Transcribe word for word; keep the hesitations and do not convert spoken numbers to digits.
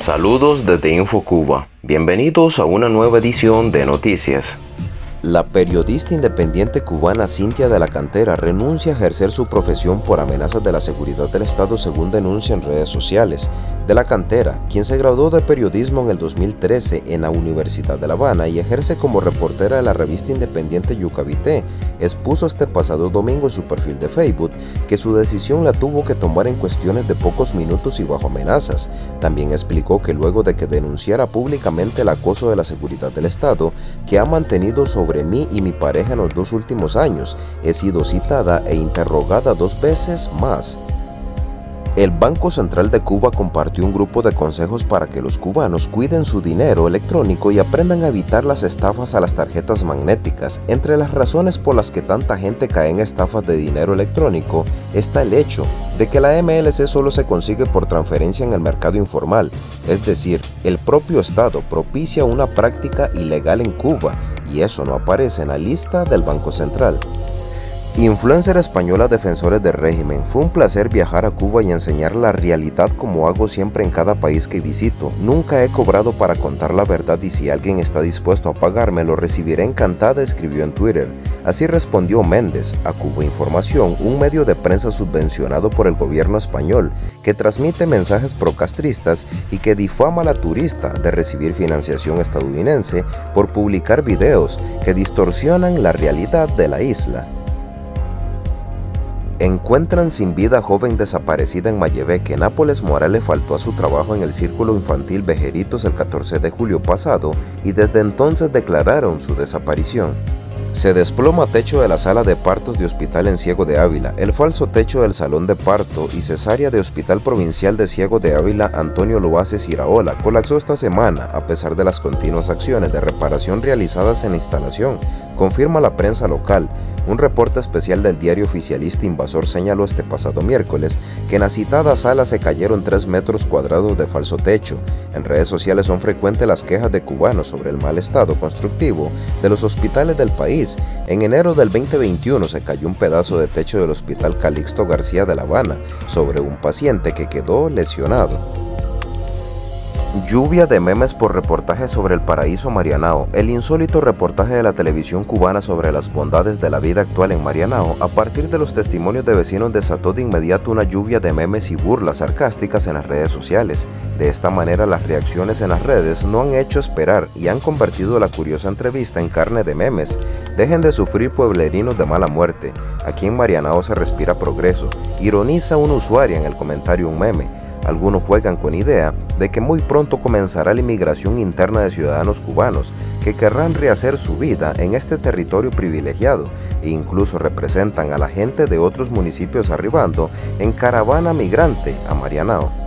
Saludos desde InfoCuba. Bienvenidos a una nueva edición de Noticias. La periodista independiente cubana Cynthia de la Cantera renuncia a ejercer su profesión por amenazas de la seguridad del Estado, según denuncia en redes sociales. De la Cantera, quien se graduó de periodismo en el dos mil trece en la Universidad de La Habana y ejerce como reportera de la revista independiente Yucavité, expuso este pasado domingo en su perfil de Facebook que su decisión la tuvo que tomar en cuestiones de pocos minutos y bajo amenazas. También explicó que luego de que denunciara públicamente el acoso de la seguridad del Estado que ha mantenido sobre Sobre mí y mi pareja en los dos últimos años, he sido citada e interrogada dos veces más. El Banco Central de Cuba compartió un grupo de consejos para que los cubanos cuiden su dinero electrónico y aprendan a evitar las estafas a las tarjetas magnéticas. Entre las razones por las que tanta gente cae en estafas de dinero electrónico está el hecho de que la M L C solo se consigue por transferencia en el mercado informal, es decir, el propio Estado propicia una práctica ilegal en Cuba, y eso no aparece en la lista del Banco Central. Influencer española Defensores del Régimen: fue un placer viajar a Cuba y enseñar la realidad como hago siempre en cada país que visito. Nunca he cobrado para contar la verdad y si alguien está dispuesto a pagarme lo recibiré encantada, escribió en Twitter. Así respondió Méndez a Cuba Información, un medio de prensa subvencionado por el gobierno español que transmite mensajes procastristas y que difama a la turista de recibir financiación estadounidense por publicar videos que distorsionan la realidad de la isla. Encuentran sin vida a joven desaparecida en Mayeveque. Nápoles Morales faltó a su trabajo en el círculo infantil Vejeritos el catorce de julio pasado y desde entonces declararon su desaparición. Se desploma techo de la sala de partos de Hospital en Ciego de Ávila. El falso techo del salón de parto y cesárea de Hospital Provincial de Ciego de Ávila Antonio Loaces Iraola colapsó esta semana a pesar de las continuas acciones de reparación realizadas en la instalación, confirma la prensa local. Un reporte especial del diario oficialista Invasor señaló este pasado miércoles que en la citada sala se cayeron tres metros cuadrados de falso techo. En redes sociales son frecuentes las quejas de cubanos sobre el mal estado constructivo de los hospitales del país. En enero del veinte veintiuno se cayó un pedazo de techo del Hospital Calixto García de La Habana sobre un paciente que quedó lesionado. Lluvia de memes por reportajes sobre el paraíso Marianao. El insólito reportaje de la televisión cubana sobre las bondades de la vida actual en Marianao, a partir de los testimonios de vecinos, desató de inmediato una lluvia de memes y burlas sarcásticas en las redes sociales. De esta manera, las reacciones en las redes no han hecho esperar y han convertido la curiosa entrevista en carne de memes. Dejen de sufrir, pueblerinos de mala muerte. Aquí en Marianao se respira progreso, ironiza una usuaria en el comentario un meme. Algunos juegan con idea de que muy pronto comenzará la inmigración interna de ciudadanos cubanos que querrán rehacer su vida en este territorio privilegiado e incluso representan a la gente de otros municipios arribando en caravana migrante a Marianao.